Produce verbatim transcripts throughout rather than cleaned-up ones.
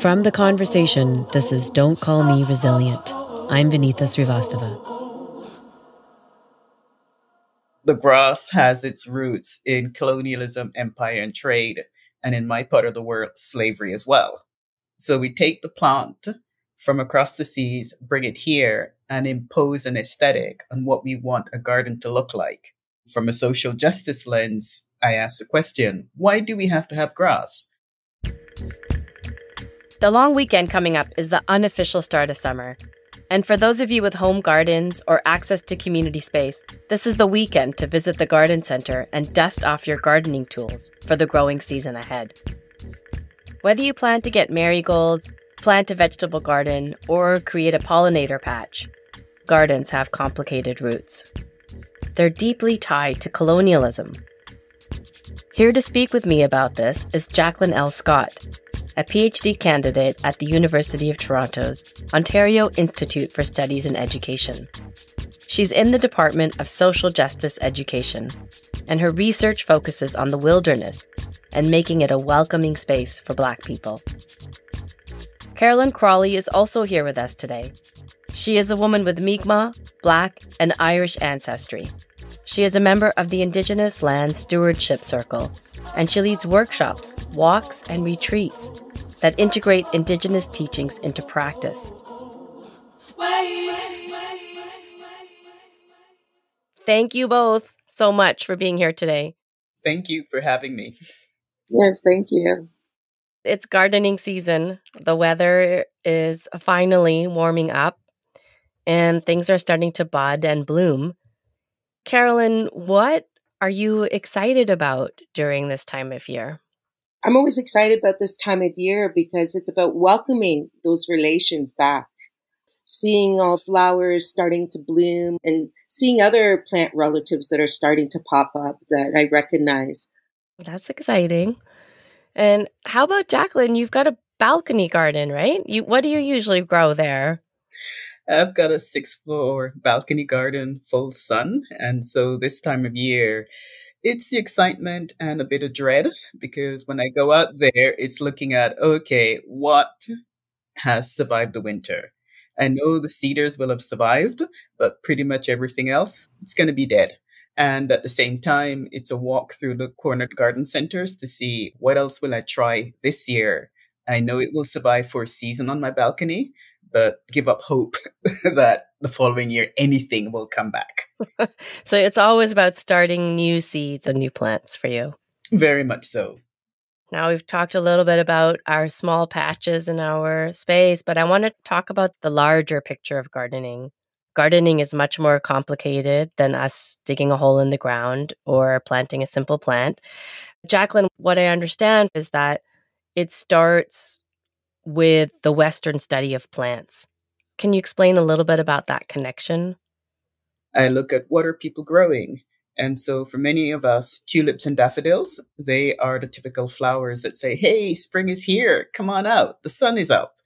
From The Conversation, this is Don't Call Me Resilient. I'm Vinita Srivastava. The grass has its roots in colonialism, empire, and trade, and in my part of the world, slavery as well. So we take the plant from across the seas, bring it here, and impose an aesthetic on what we want a garden to look like. From a social justice lens, I asked the question, why do we have to have grass? The long weekend coming up is the unofficial start of summer. And for those of you with home gardens or access to community space, this is the weekend to visit the garden center and dust off your gardening tools for the growing season ahead. Whether you plan to get marigolds, plant a vegetable garden, or create a pollinator patch, gardens have complicated roots. They're deeply tied to colonialism. Here to speak with me about this is Jacqueline L. Scott, a PhD candidate at the University of Toronto's Ontario Institute for Studies in Education. She's in the Department of Social Justice Education, and her research focuses on the wilderness and making it a welcoming space for Black people. Carolynne Crawley is also here with us today. She is a woman with Mi'kmaq, Black, and Irish ancestry. She is a member of the Indigenous Land Stewardship Circle, and she leads workshops, walks, and retreats that integrate Indigenous teachings into practice. Thank you both so much for being here today. Thank you for having me. Yes, thank you. It's gardening season. The weather is finally warming up and things are starting to bud and bloom. Carolynne, what are you excited about during this time of year? I'm always excited about this time of year because it's about welcoming those relations back, seeing all flowers starting to bloom and seeing other plant relatives that are starting to pop up that I recognize. That's exciting. And how about Jacqueline? You've got a balcony garden, right? You, what do you usually grow there? I've got a six-floor balcony garden, full sun. And so this time of year, it's the excitement and a bit of dread because when I go out there, it's looking at, okay, what has survived the winter? I know the cedars will have survived, but pretty much everything else, it's going to be dead. And at the same time, it's a walk through the corner garden centers to see what else will I try this year. I know it will survive for a season on my balcony, but give up hope that the following year, anything will come back. So it's always about starting new seeds and new plants for you. Very much so. Now we've talked a little bit about our small patches in our space, but I want to talk about the larger picture of gardening. Gardening is much more complicated than us digging a hole in the ground or planting a simple plant. Jacqueline, what I understand is that it starts with the Western study of plants. Can you explain a little bit about that connection? I look at what are people growing. And so for many of us, tulips and daffodils, they are the typical flowers that say, hey, spring is here. Come on out. The sun is up.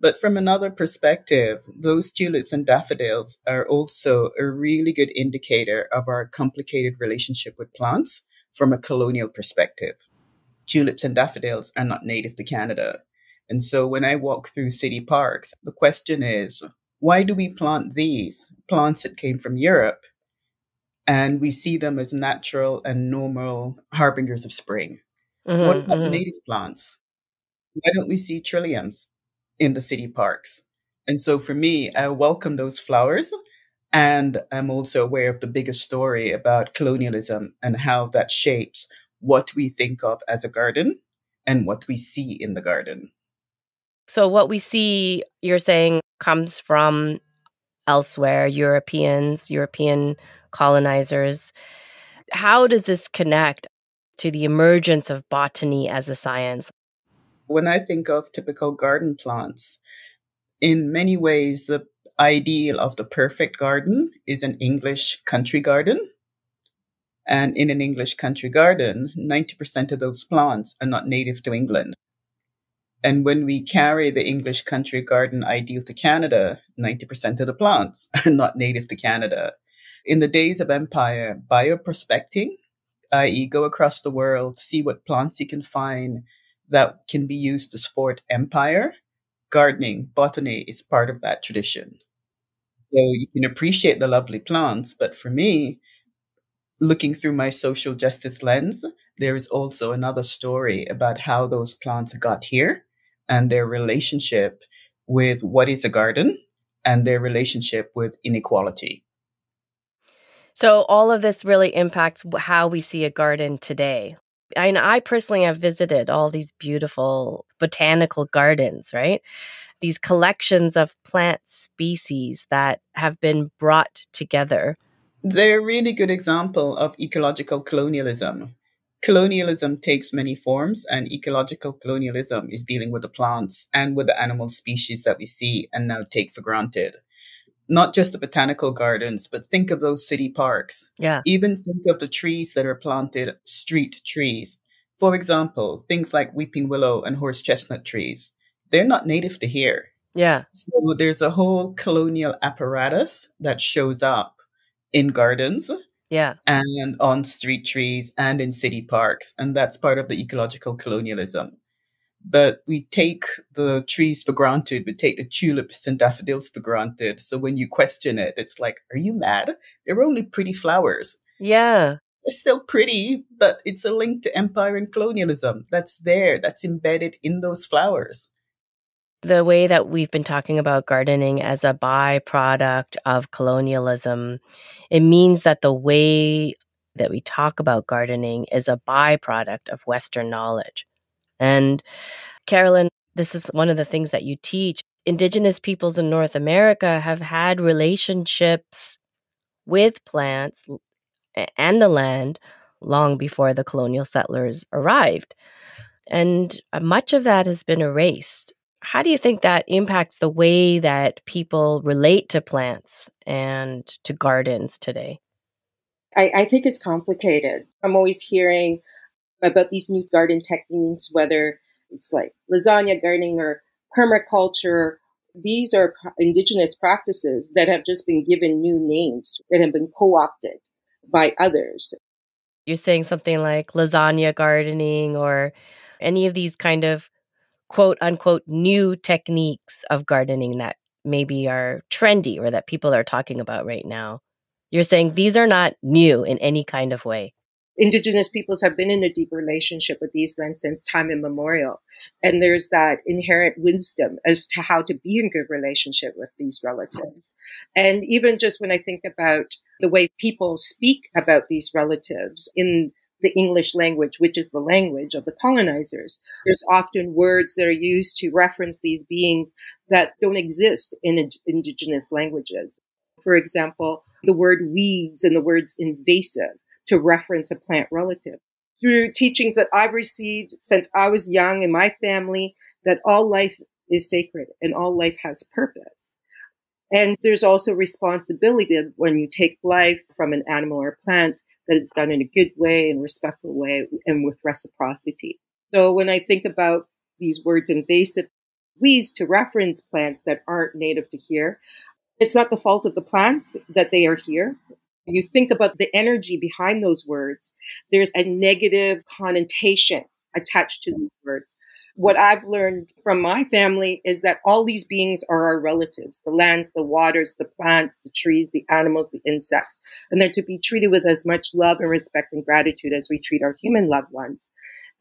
But from another perspective, those tulips and daffodils are also a really good indicator of our complicated relationship with plants from a colonial perspective. Tulips and daffodils are not native to Canada. And so when I walk through city parks, the question is, why do we plant these plants that came from Europe? And we see them as natural and normal harbingers of spring. Mm-hmm, what about mm-hmm. native plants? Why don't we see trilliums in the city parks? And so for me, I welcome those flowers. And I'm also aware of the bigger story about colonialism and how that shapes what we think of as a garden and what we see in the garden. So what we see, you're saying, comes from elsewhere, Europeans, European colonizers. How does this connect to the emergence of botany as a science? When I think of typical garden plants, in many ways, the ideal of the perfect garden is an English country garden. And in an English country garden, ninety percent of those plants are not native to England. And when we carry the English country garden ideal to Canada, ninety percent of the plants are not native to Canada. In the days of empire, bioprospecting that is go across the world, see what plants you can find that can be used to support empire. Gardening, botany is part of that tradition. So you can appreciate the lovely plants, but for me, looking through my social justice lens, there is also another story about how those plants got here and their relationship with what is a garden and their relationship with inequality. So all of this really impacts how we see a garden today. And I personally have visited all these beautiful botanical gardens, right? These collections of plant species that have been brought together. They're a really good example of ecological colonialism. Colonialism takes many forms, and ecological colonialism is dealing with the plants and with the animal species that we see and now take for granted. Not just the botanical gardens, but think of those city parks. Yeah. Even think of the trees that are planted, street trees. For example, things like weeping willow and horse chestnut trees. They're not native to here. Yeah. So there's a whole colonial apparatus that shows up in gardens. Yeah. And on street trees and in city parks. And that's part of the ecological colonialism. But we take the trees for granted. We take the tulips and daffodils for granted. So when you question it, it's like, are you mad? They're only pretty flowers. Yeah. They're still pretty, but it's a link to empire and colonialism. That's there. That's embedded in those flowers. The way that we've been talking about gardening as a byproduct of colonialism, it means that the way that we talk about gardening is a byproduct of Western knowledge. And Carolynne, this is one of the things that you teach. Indigenous peoples in North America have had relationships with plants and the land long before the colonial settlers arrived. And much of that has been erased. How do you think that impacts the way that people relate to plants and to gardens today? I, I think it's complicated. I'm always hearing about these new garden techniques, whether it's like lasagna gardening or permaculture. These are indigenous practices that have just been given new names that have been co-opted by others. You're saying something like lasagna gardening or any of these kind of quote unquote new techniques of gardening that maybe are trendy or that people are talking about right now. You're saying these are not new in any kind of way. Indigenous peoples have been in a deep relationship with these lands since time immemorial. And there's that inherent wisdom as to how to be in good relationship with these relatives. And even just when I think about the way people speak about these relatives in the English language, which is the language of the colonizers, there's often words that are used to reference these beings that don't exist in ind- indigenous languages. For example, the word weeds and the words invasive to reference a plant relative. Through teachings that I've received since I was young in my family, that all life is sacred and all life has purpose. And there's also responsibility when you take life from an animal or plant, that it's done in a good way and respectful way and with reciprocity. So when I think about these words invasive, weeds to reference plants that aren't native to here, it's not the fault of the plants that they are here. You think about the energy behind those words, there's a negative connotation attached to these words. What I've learned from my family is that all these beings are our relatives, the lands, the waters, the plants, the trees, the animals, the insects, and they're to be treated with as much love and respect and gratitude as we treat our human loved ones.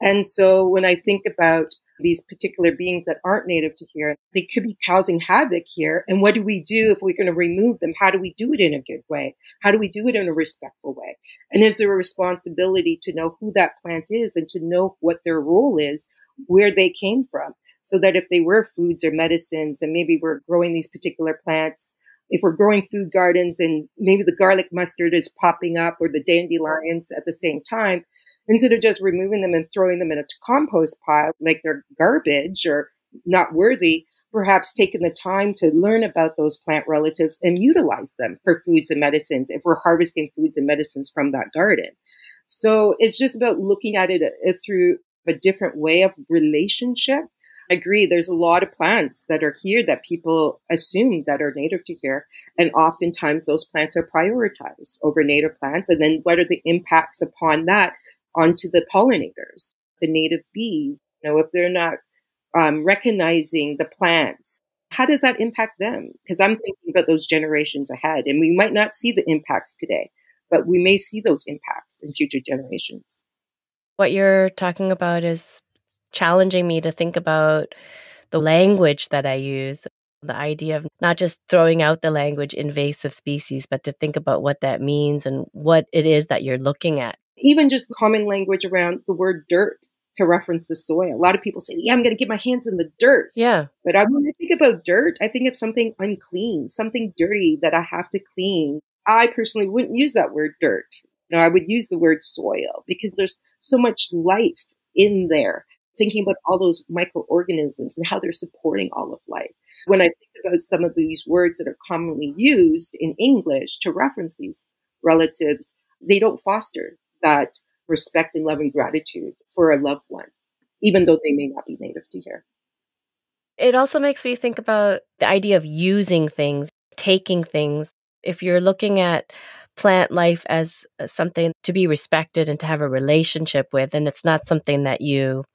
And so when I think about these particular beings that aren't native to here, they could be causing havoc here. And what do we do if we're going to remove them? How do we do it in a good way? How do we do it in a respectful way? And is there a responsibility to know who that plant is and to know what their role is, where they came from? So that if they were foods or medicines, and maybe we're growing these particular plants, if we're growing food gardens and maybe the garlic mustard is popping up or the dandelions at the same time, instead of just removing them and throwing them in a compost pile like they're garbage or not worthy, perhaps taking the time to learn about those plant relatives and utilize them for foods and medicines if we're harvesting foods and medicines from that garden. So it's just about looking at it through a different way of relationship agree, there's a lot of plants that are here that people assume that are native to here. And oftentimes those plants are prioritized over native plants. And then what are the impacts upon that onto the pollinators, the native bees? You know, if they're not um, recognizing the plants, how does that impact them? Because I'm thinking about those generations ahead, and we might not see the impacts today, but we may see those impacts in future generations. What you're talking about is challenging me to think about the language that I use, the idea of not just throwing out the language invasive species, but to think about what that means and what it is that you're looking at. Even just common language around the word dirt to reference the soil. A lot of people say, yeah, I'm going to get my hands in the dirt. Yeah. But I, when I think about dirt, I think of something unclean, something dirty that I have to clean. I personally wouldn't use that word dirt. No, I would use the word soil because there's so much life in there, thinking about all those microorganisms and how they're supporting all of life. When I think about some of these words that are commonly used in English to reference these relatives, they don't foster that respect and love and gratitude for a loved one, even though they may not be native to here. It also makes me think about the idea of using things, taking things. If you're looking at plant life as something to be respected and to have a relationship with, and it's not something that you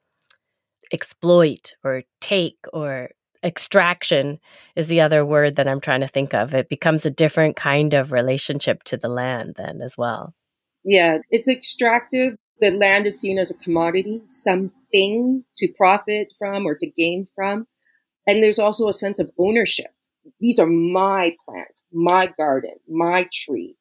exploit or take, or extraction is the other word that I'm trying to think of. It becomes a different kind of relationship to the land then as well. Yeah, it's extractive. The land is seen as a commodity, something to profit from or to gain from. And there's also a sense of ownership. These are my plants, my garden, my tree.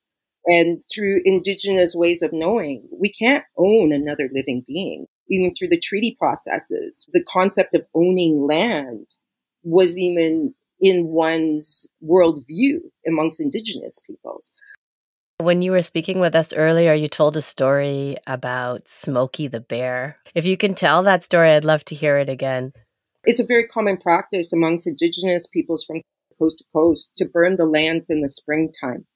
And through Indigenous ways of knowing, we can't own another living being. Even through the treaty processes, the concept of owning land was even in one's worldview amongst Indigenous peoples. When you were speaking with us earlier, you told a story about Smokey the Bear. If you can tell that story, I'd love to hear it again. It's a very common practice amongst Indigenous peoples from coast to coast to burn the lands in the springtime.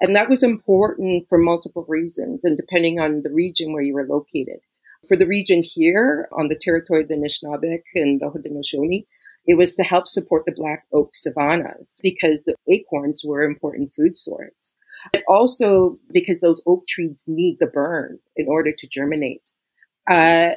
And that was important for multiple reasons, and depending on the region where you were located. For the region here, on the territory of the Anishinaabek and the Haudenosaunee, it was to help support the black oak savannas because the acorns were an important food source. But also because those oak trees need the burn in order to germinate. Uh,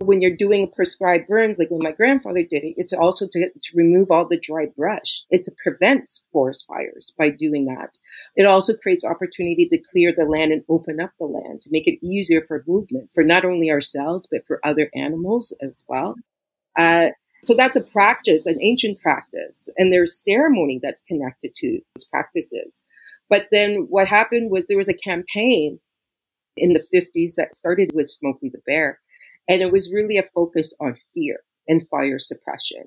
when you're doing prescribed burns, like when my grandfather did it, it's also to, to remove all the dry brush. It prevents forest fires by doing that. It also creates opportunity to clear the land and open up the land to make it easier for movement, for not only ourselves, but for other animals as well. Uh, so that's a practice, an ancient practice, and there's ceremony that's connected to those practices. But then what happened was there was a campaign in the fifties that started with Smokey the Bear, and it was really a focus on fear and fire suppression.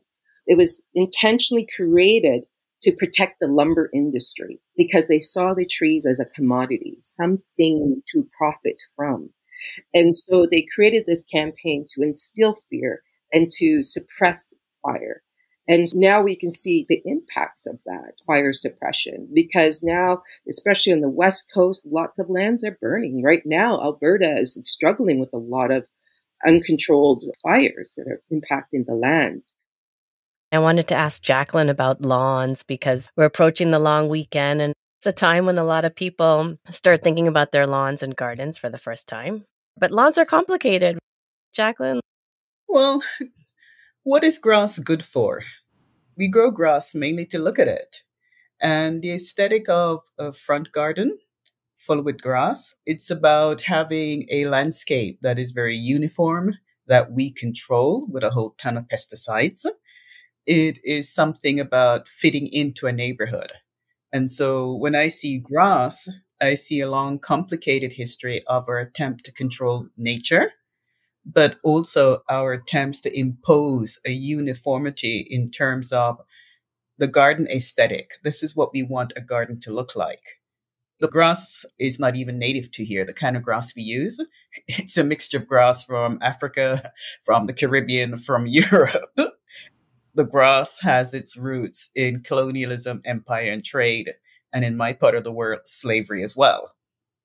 It was intentionally created to protect the lumber industry because they saw the trees as a commodity, something to profit from. And so they created this campaign to instill fear and to suppress fire. And now we can see the impacts of that fire suppression, because now, especially on the West Coast, lots of lands are burning. Right now, Alberta is struggling with a lot of uncontrolled fires that are impacting the lands. I wanted to ask Jacqueline about lawns, because we're approaching the long weekend and it's a time when a lot of people start thinking about their lawns and gardens for the first time. But lawns are complicated. Jacqueline? Well, what is grass good for? We grow grass mainly to look at it. And the aesthetic of a front garden full with grass, it's about having a landscape that is very uniform, that we control with a whole ton of pesticides. It is something about fitting into a neighborhood. And so when I see grass, I see a long, complicated history of our attempt to control nature, but also our attempts to impose a uniformity in terms of the garden aesthetic. This is what we want a garden to look like. The grass is not even native to here, the kind of grass we use. It's a mixture of grass from Africa, from the Caribbean, from Europe. The grass has its roots in colonialism, empire, and trade, and in my part of the world, slavery as well.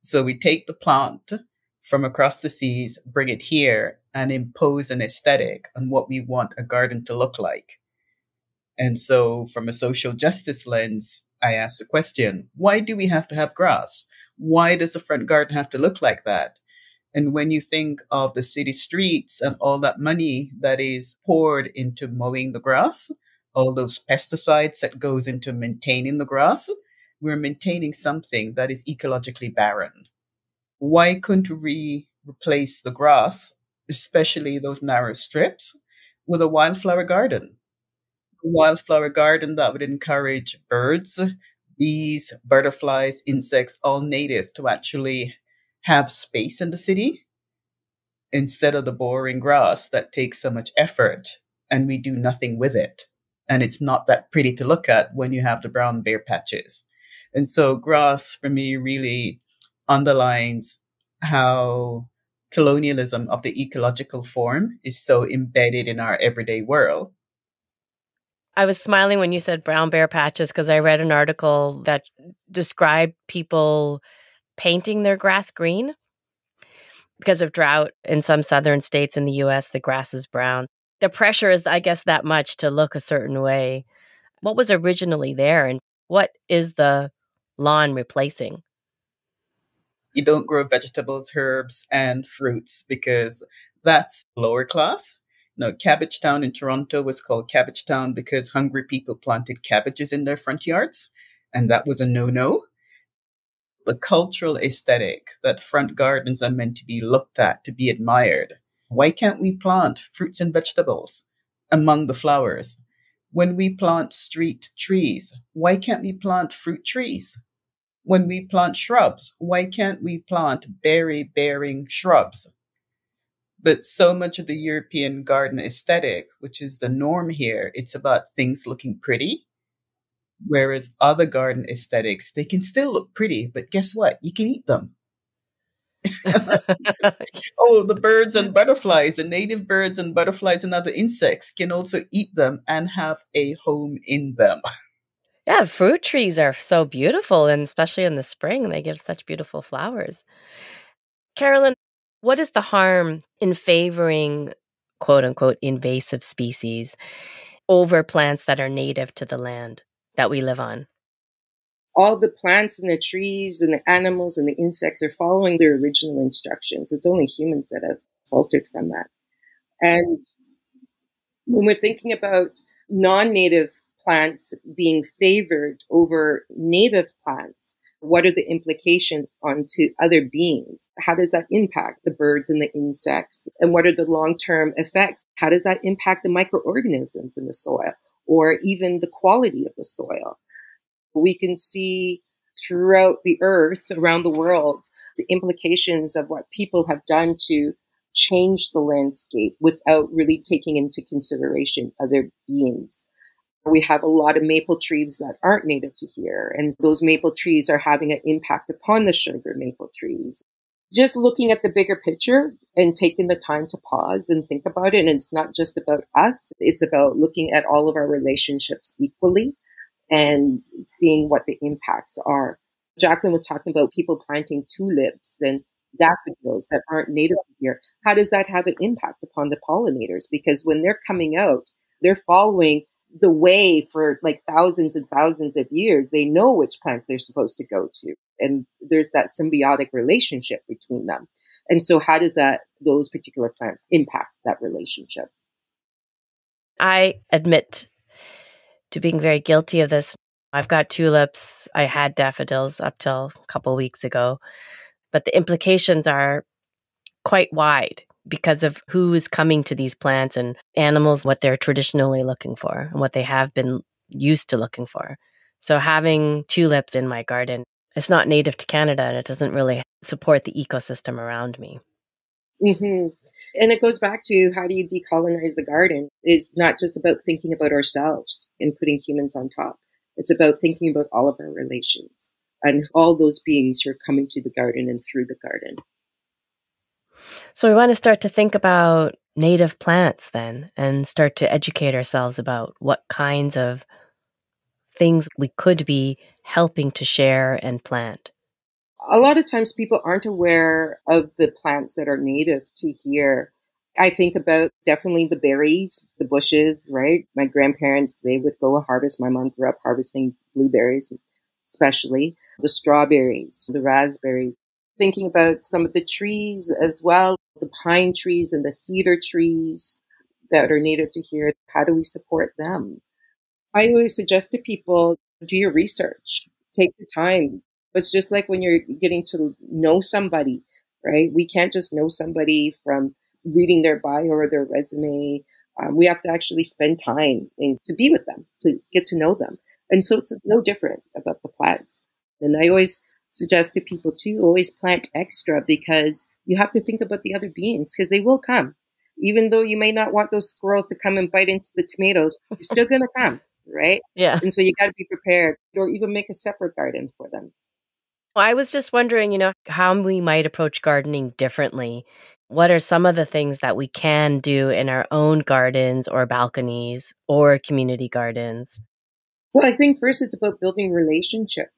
So we take the plant from across the seas, bring it here, and impose an aesthetic on what we want a garden to look like. And so from a social justice lens, I asked the question, why do we have to have grass? Why does the front garden have to look like that? And when you think of the city streets and all that money that is poured into mowing the grass, all those pesticides that goes into maintaining the grass, we're maintaining something that is ecologically barren. Why couldn't we replace the grass, especially those narrow strips, with a wildflower garden? A wildflower garden that would encourage birds, bees, butterflies, insects, all native to actually have space in the city instead of the boring grass that takes so much effort and we do nothing with it. And it's not that pretty to look at when you have the brown bare patches. And so grass for me really underlines how colonialism of the ecological form is so embedded in our everyday world. I was smiling when you said brown bare patches because I read an article that described people painting their grass green. Because of drought in some southern states in the U S, the grass is brown. The pressure is, I guess, that much to look a certain way. What was originally there and what is the lawn replacing? You don't grow vegetables, herbs, and fruits because that's lower class. No, Cabbagetown in Toronto was called Cabbagetown because hungry people planted cabbages in their front yards, and that was a no-no. The cultural aesthetic that front gardens are meant to be looked at, to be admired. Why can't we plant fruits and vegetables among the flowers? When we plant street trees, why can't we plant fruit trees? When we plant shrubs, why can't we plant berry-bearing shrubs? But so much of the European garden aesthetic, which is the norm here, it's about things looking pretty. Whereas other garden aesthetics, they can still look pretty, but guess what? You can eat them. Oh, the birds and butterflies, the native birds and butterflies and other insects can also eat them and have a home in them. Yeah, fruit trees are so beautiful, and especially in the spring, they give such beautiful flowers. Carolynne, what is the harm in favoring, quote unquote, invasive species over plants that are native to the land that we live on? All the plants and the trees and the animals and the insects are following their original instructions. It's only humans that have faltered from that. And when we're thinking about non-native plants being favored over native plants, what are the implications onto other beings? How does that impact the birds and the insects? And what are the long-term effects? How does that impact the microorganisms in the soil or even the quality of the soil? We can see throughout the earth, around the world, the implications of what people have done to change the landscape without really taking into consideration other beings. We have a lot of maple trees that aren't native to here, and those maple trees are having an impact upon the sugar maple trees. Just looking at the bigger picture and taking the time to pause and think about it, and it's not just about us, it's about looking at all of our relationships equally and seeing what the impacts are. Jacqueline was talking about people planting tulips and daffodils that aren't native to here. How does that have an impact upon the pollinators? Because when they're coming out, they're following the way for like thousands and thousands of years. They know which plants they're supposed to go to. And there's that symbiotic relationship between them. And so how does that those particular plants impact that relationship? I admit to being very guilty of this. I've got tulips. I had daffodils up till a couple of weeks ago. But the implications are quite wide because of who is coming to these plants and animals, what they're traditionally looking for and what they have been used to looking for. So having tulips in my garden, it's not native to Canada and it doesn't really support the ecosystem around me. Mm-hmm. And it goes back to how do you decolonize the garden? It's not just about thinking about ourselves and putting humans on top. It's about thinking about all of our relations and all those beings who are coming to the garden and through the garden. So we want to start to think about native plants then and start to educate ourselves about what kinds of things we could be helping to share and plant. A lot of times people aren't aware of the plants that are native to here I think about definitely the berries, the bushes, right? My grandparents, they would go harvest. My mom grew up harvesting blueberries, especially the strawberries, the raspberries. Thinking about some of the trees as well, the pine trees and the cedar trees that are native to here. How do we support them? I always suggest to people, do your research, take the time. It's just like when you're getting to know somebody, right? We can't just know somebody from reading their bio or their resume. Um, we have to actually spend time and to be with them, to get to know them. And so it's no different about the plants. And I always suggest to people too, always plant extra, because you have to think about the other beings, because they will come. Even though you may not want those squirrels to come and bite into the tomatoes, they're still going to come, right? Yeah. And so you got to be prepared, or even make a separate garden for them. Well, I was just wondering, you know, how we might approach gardening differently. What are some of the things that we can do in our own gardens or balconies or community gardens? Well, I think first it's about building relationship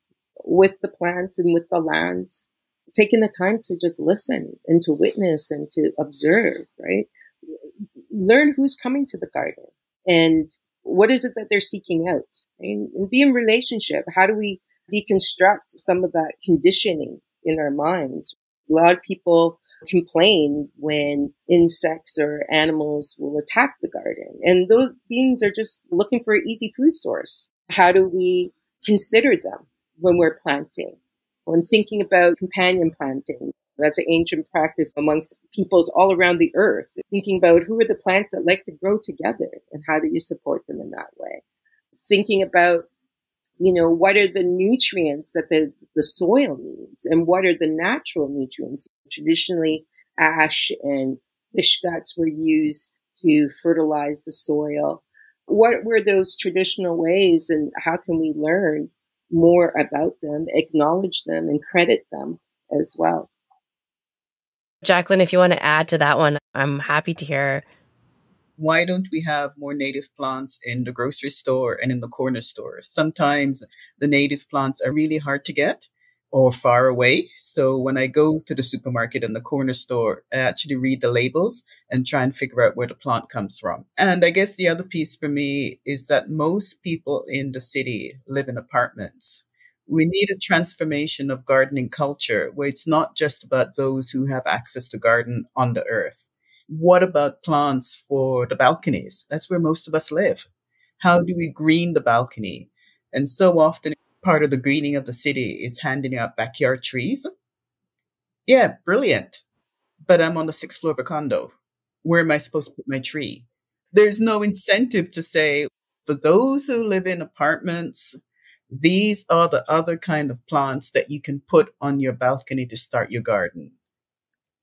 with the plants and with the lands, taking the time to just listen and to witness and to observe, right? Learn who's coming to the garden and what is it that they're seeking out, right? And be in relationship. How do we deconstruct some of that conditioning in our minds? A lot of people complain when insects or animals will attack the garden, and those beings are just looking for an easy food source. How do we consider them when we're planting? When thinking about companion planting, that's an ancient practice amongst peoples all around the earth. Thinking about who are the plants that like to grow together and how do you support them in that way? Thinking about, you know, what are the nutrients that the, the soil needs and what are the natural nutrients? Traditionally, ash and fish guts were used to fertilize the soil. What were those traditional ways and how can we learn more about them, acknowledge them, and credit them as well? Jacqueline, if you want to add to that one, I'm happy to hear. Why don't we have more native plants in the grocery store and in the corner store? Sometimes the native plants are really hard to get or far away. So when I go to the supermarket and the corner store, I actually read the labels and try and figure out where the plant comes from. And I guess the other piece for me is that most people in the city live in apartments. We need a transformation of gardening culture where it's not just about those who have access to garden on the earth. What about plants for the balconies? That's where most of us live. How do we green the balcony? And so often part of the greening of the city is handing out backyard trees. Yeah, brilliant. But I'm on the sixth floor of a condo. Where am I supposed to put my tree? There's no incentive to say, for those who live in apartments, these are the other kind of plants that you can put on your balcony to start your garden.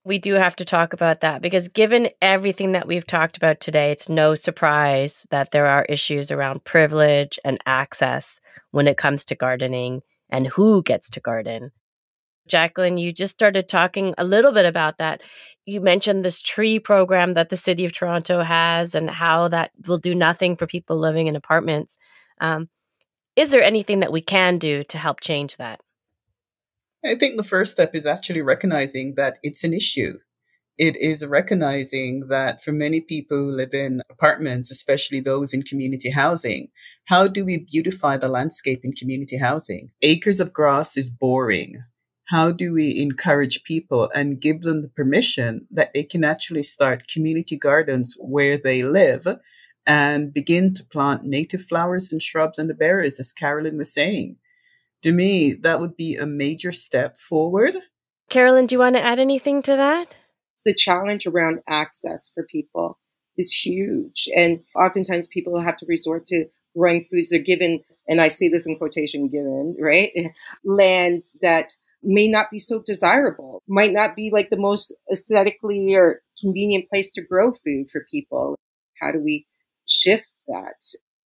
We do have to talk about that, because given everything that we've talked about today, it's no surprise that there are issues around privilege and access when it comes to gardening and who gets to garden. Jacqueline, you just started talking a little bit about that. You mentioned this tree program that the City of Toronto has and how that will do nothing for people living in apartments. Um, is there anything that we can do to help change that? I think the first step is actually recognizing that it's an issue. It is recognizing that for many people who live in apartments, especially those in community housing, how do we beautify the landscape in community housing? Acres of grass is boring. How do we encourage people and give them the permission that they can actually start community gardens where they live and begin to plant native flowers and shrubs and the berries, as Carolynne was saying? To me, that would be a major step forward. Carolynne, do you want to add anything to that? The challenge around access for people is huge. And oftentimes people have to resort to growing foods. They're given, and I say this in quotation, given, right? Lands that may not be so desirable, might not be like the most aesthetically or convenient place to grow food for people. How do we shift that?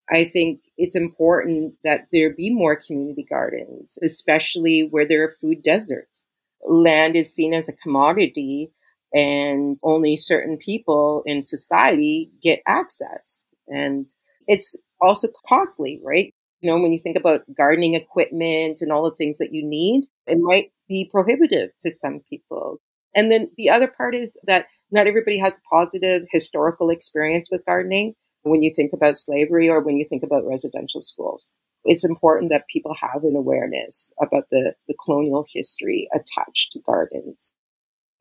I think it's important that there be more community gardens, especially where there are food deserts. Land is seen as a commodity, and only certain people in society get access. And it's also costly, right? You know, when you think about gardening equipment and all the things that you need, it might be prohibitive to some people. And then the other part is that Not everybody has a positive historical experience with gardening when you think about slavery or when you think about residential schools. It's important that people have an awareness about the, the colonial history attached to gardens.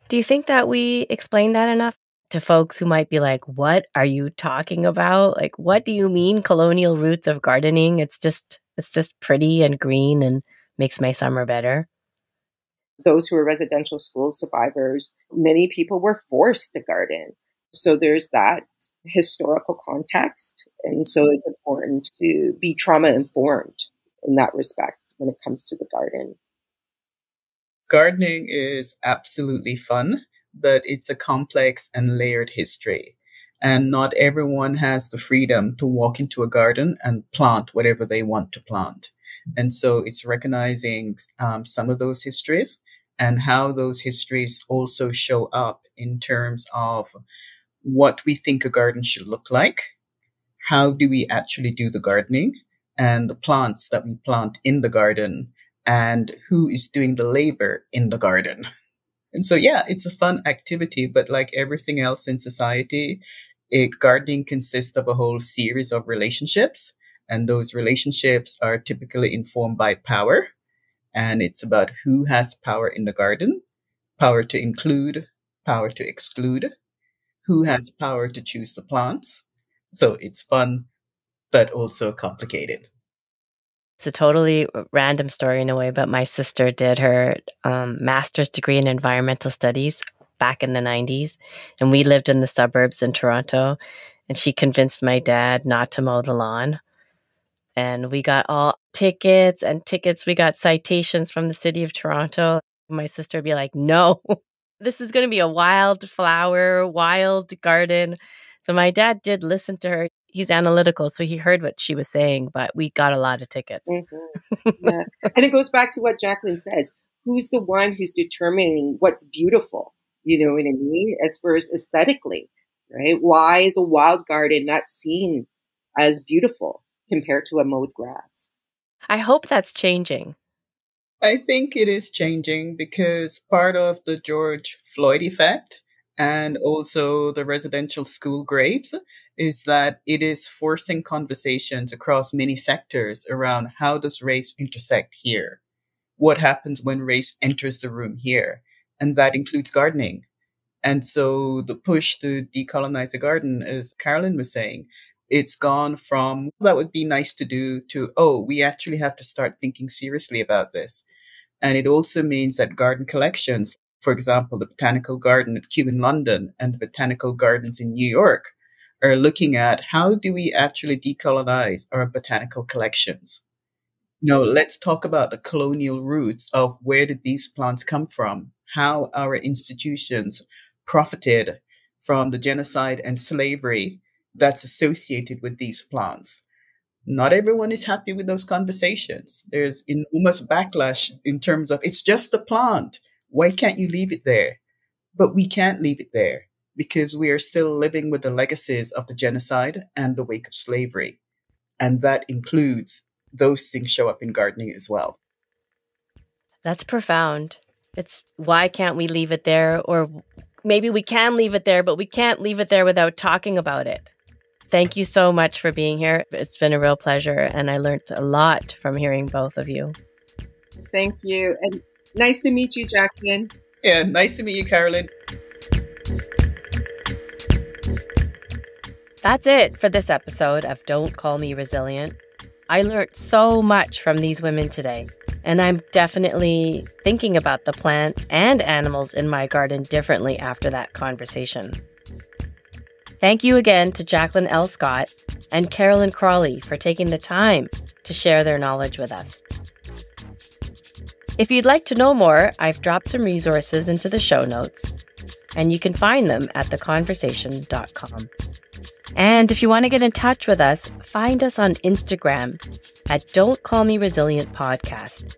Do you think that we explain that enough to folks who might be like, what are you talking about? Like, what do you mean colonial roots of gardening? It's just, it's just pretty and green and makes my summer better. Those who are residential school survivors, many people were forced to garden. So there's that historical context. And so it's important to be trauma informed in that respect when it comes to the garden. Gardening is absolutely fun, but it's a complex and layered history. And not everyone has the freedom to walk into a garden and plant whatever they want to plant. And so it's recognizing um, some of those histories and how those histories also show up in terms of what we think a garden should look like, how do we actually do the gardening, and the plants that we plant in the garden, and who is doing the labor in the garden. And so, yeah, it's a fun activity, but like everything else in society, it, gardening consists of a whole series of relationships, and those relationships are typically informed by power, and it's about who has power in the garden, power to include, power to exclude, who has power to choose the plants. So it's fun, but also complicated. It's a totally random story in a way, but my sister did her um, master's degree in environmental studies back in the nineties. And we lived in the suburbs in Toronto. And she convinced my dad not to mow the lawn. And we got all tickets and tickets. We got citations from the city of Toronto. My sister would be like, no. This is going to be a wild flower, wild garden. So my dad did listen to her. He's analytical, so he heard what she was saying, but we got a lot of tickets. Mm-hmm. Yeah. And it goes back to what Jacqueline says. Who's the one who's determining what's beautiful? You know what I mean? As far as aesthetically, right? Why is a wild garden not seen as beautiful compared to a mowed grass? I hope that's changing. I think it is changing because part of the George Floyd effect and also the residential school graves is that it is forcing conversations across many sectors around how does race intersect here? What happens when race enters the room here? And that includes gardening. And so the push to decolonize the garden, as Carolynne was saying, it's gone from that would be nice to do to, oh, we actually have to start thinking seriously about this. And it also means that garden collections, for example, the Botanical Garden at Kew in London and the Botanical Gardens in New York, are looking at how do we actually decolonize our botanical collections? Now, let's talk about the colonial roots of where did these plants come from, how our institutions profited from the genocide and slavery that's associated with these plants. Not everyone is happy with those conversations. There's enormous backlash in terms of, it's just a plant. Why can't you leave it there? But we can't leave it there because we are still living with the legacies of the genocide and the wake of slavery. And that includes those things show up in gardening as well. That's profound. It's why can't we leave it there? Or maybe we can leave it there, but we can't leave it there without talking about it. Thank you so much for being here. It's been a real pleasure, and I learned a lot from hearing both of you. Thank you. And nice to meet you, Jacqueline. Yeah, nice to meet you, Carolynne. That's it for this episode of Don't Call Me Resilient. I learned so much from these women today, and I'm definitely thinking about the plants and animals in my garden differently after that conversation. Thank you again to Jacqueline L. Scott and Carolynne Crawley for taking the time to share their knowledge with us. If you'd like to know more, I've dropped some resources into the show notes, and you can find them at the conversation dot com. And if you want to get in touch with us, find us on Instagram at Don't Call Me Resilient Podcast.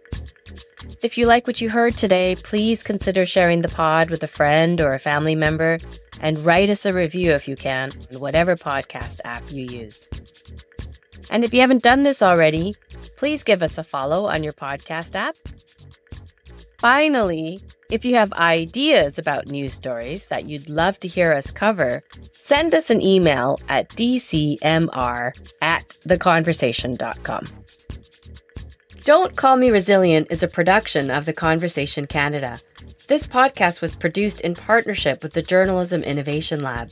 If you like what you heard today, please consider sharing the pod with a friend or a family member. And write us a review if you can on whatever podcast app you use. And if you haven't done this already, please give us a follow on your podcast app. Finally, If you have ideas about news stories that you'd love to hear us cover, send us an email at d c m r at the conversation dot com. Don't Call Me Resilient is a production of The Conversation Canada. This podcast was produced in partnership with the Journalism Innovation Lab.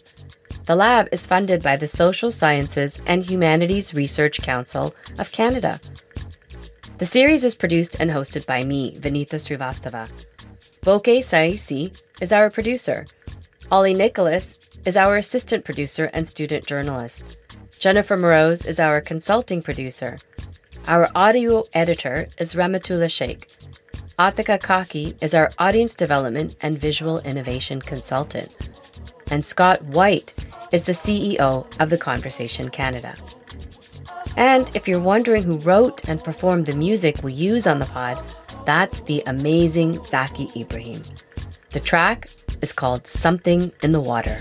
The lab is funded by the Social Sciences and Humanities Research Council of Canada. The series is produced and hosted by me, Vinita Srivastava. Bokeh Saeisi is our producer. Ollie Nicholas is our assistant producer and student journalist. Jennifer Moroz is our consulting producer. Our audio editor is Ramatullah Sheikh. Atika Khaki is our audience development and visual innovation consultant. And Scott White is the C E O of The Conversation Canada. And if you're wondering who wrote and performed the music we use on the pod, that's the amazing Zaki Ibrahim. The track is called Something in the Water.